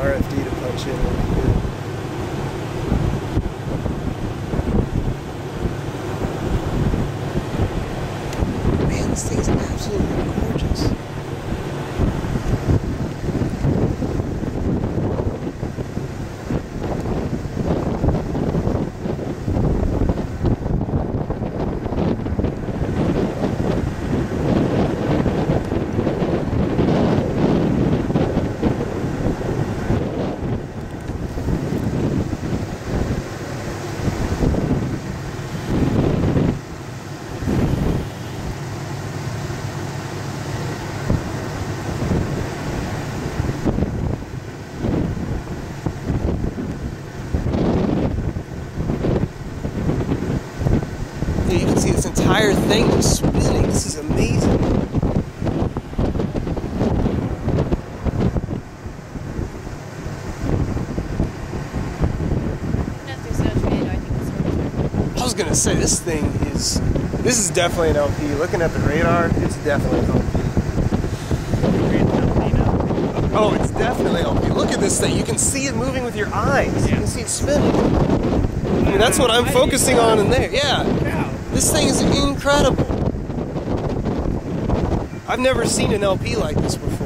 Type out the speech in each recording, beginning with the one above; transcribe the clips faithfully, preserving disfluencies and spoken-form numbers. R F D to punch in when we do. You can see this entire thing just spinning. This is amazing. I was gonna say, this thing is, this is definitely an L P. Looking at the radar, it's definitely an L P. Oh, it's definitely L P. Look at this thing. You can see it moving with your eyes. You can see it spinning. I mean, that's what I'm focusing on in there. Yeah. This thing is incredible. I've never seen an L P like this before.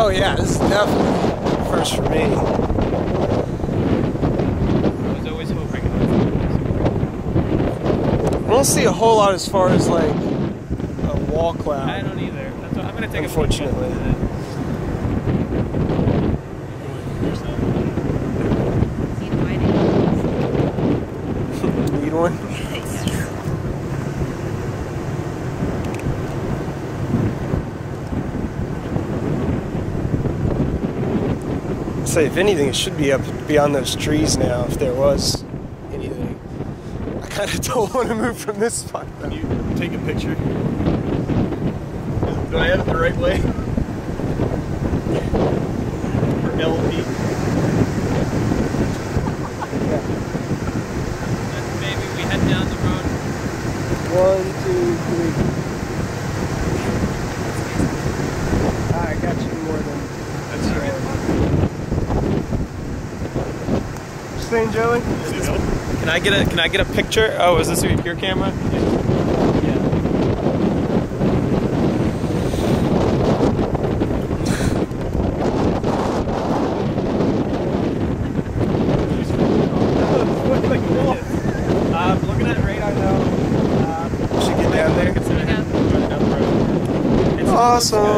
Oh yeah, this is definitely a first for me. I was always hoping. I don't see a whole lot as far as like a wall cloud. I don't either. That's what, I'm gonna take a photo. Unfortunately. Need one? Say if anything, it should be up beyond those trees now. If there was anything, I kind of don't want to move from this spot. Though. Can you take a picture? Did I have it the right way? For L P. Yeah. Maybe we head down the road. One, two, three. I got you more than. That's right. Thing, Joey? Can I get a can I get a picture? Oh, is this your camera? Yeah. Awesome.